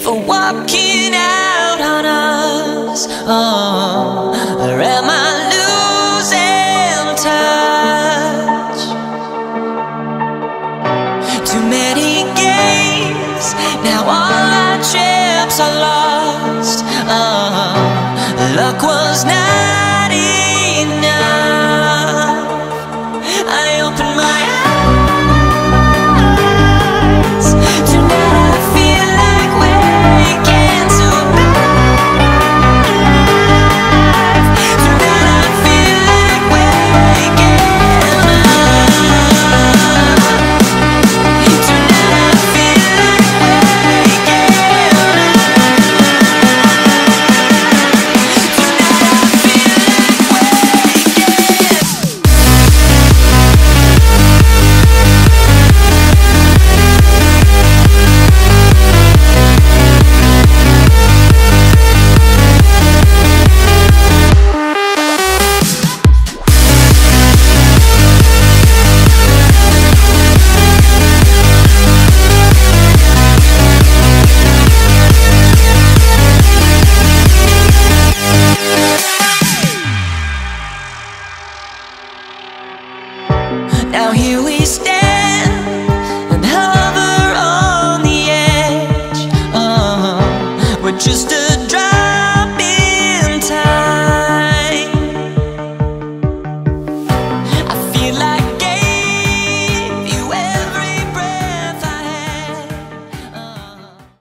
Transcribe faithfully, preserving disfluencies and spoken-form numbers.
for walking out on us. Oh, or am I losing touch? Too many games, now all our chips are lost. Oh, luck was not enough. I opened my eyes. Now here we stand and hover on the edge. Oh, we're just a